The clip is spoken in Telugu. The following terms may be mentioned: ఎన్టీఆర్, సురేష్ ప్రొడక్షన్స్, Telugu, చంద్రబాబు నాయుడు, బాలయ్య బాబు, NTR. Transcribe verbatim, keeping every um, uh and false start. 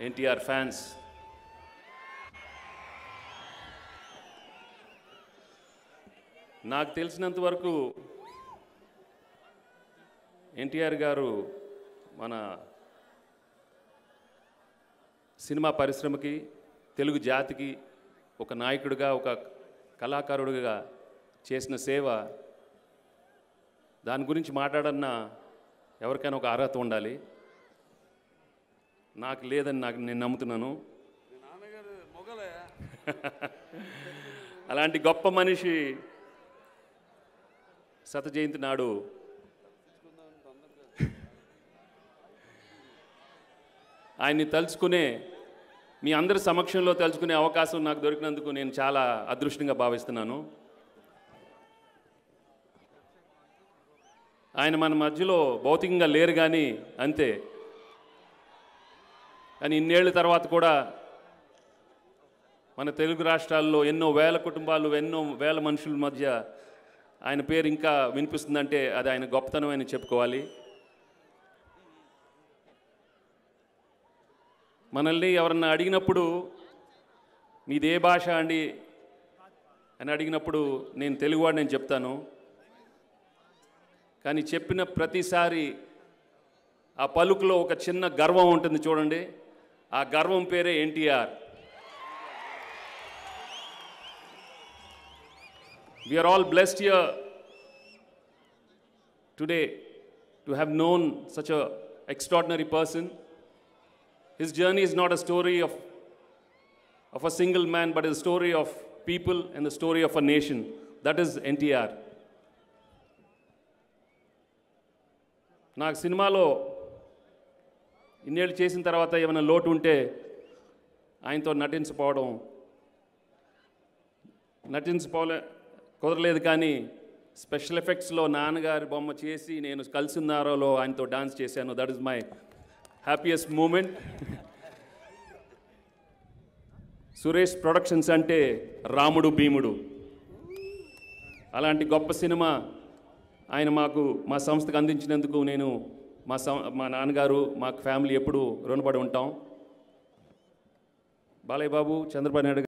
N T R fans. Naaku telinant varaku N T R garu mana cinema పరిశ్రమకి తెలుగు జాతికి ఒక నాయకుడిగా ఒక కళాకారుడిగా చేసిన సేవ దాని గురించి మాట్లాడన్న ఎవరికైనా ఒక అర్హత ఉండాలి. నాకు లేదని నాకు నేను నమ్ముతున్నాను. అలాంటి గొప్ప మనిషి శత జయంతి నాడు ఆయన్ని తలుచుకునే మీ అందరి సమక్షంలో తలుచుకునే అవకాశం నాకు దొరికినందుకు నేను చాలా అదృష్టంగా భావిస్తున్నాను. ఆయన మన మధ్యలో భౌతికంగా లేరు కానీ అంతే, కానీ ఇన్నేళ్ళ తర్వాత కూడా మన తెలుగు రాష్ట్రాల్లో ఎన్నో వేల కుటుంబాలు ఎన్నో వేల మనుషుల మధ్య ఆయన పేరు ఇంకా వినిపిస్తుందంటే అది ఆయన గొప్పతనం అని చెప్పుకోవాలి. మనల్ని ఎవరన్నా అడిగినప్పుడు మీది ఏ భాష అండి అని అడిగినప్పుడు నేను తెలుగువాడు నేను చెప్తాను, కానీ చెప్పిన ప్రతిసారి ఆ పలుకులో ఒక చిన్న గర్వం ఉంటుంది చూడండి, ఆ గర్వం పేరే ఎన్టీఆర్. We are all blessed here today to have known such a extraordinary person. His journey is not a story of, of a single man, but is a story of people and the story of a nation. That is N T R. Naaku సినిమాలో ఇన్నేళ్ళు చేసిన తర్వాత ఏమైనా లోటు ఉంటే ఆయనతో నటించకపోవడం నటించపోలే కుదరలేదు, కానీ స్పెషల్ ఎఫెక్ట్స్లో నాన్నగారి బొమ్మ చేసి నేను కలిసిన్నారోలో ఆయనతో డాన్స్ చేశాను. That is my happiest moment. సురేష్ ప్రొడక్షన్స్ అంటే రాముడు భీముడు, అలాంటి గొప్ప సినిమా ఆయన మాకు మా సంస్థకు అందించినందుకు నేను మా సం మా నాన్నగారు మా ఫ్యామిలీ ఎప్పుడూ రుణపడి ఉంటాం. బాలయ్య బాబు, చంద్రబాబు నాయుడు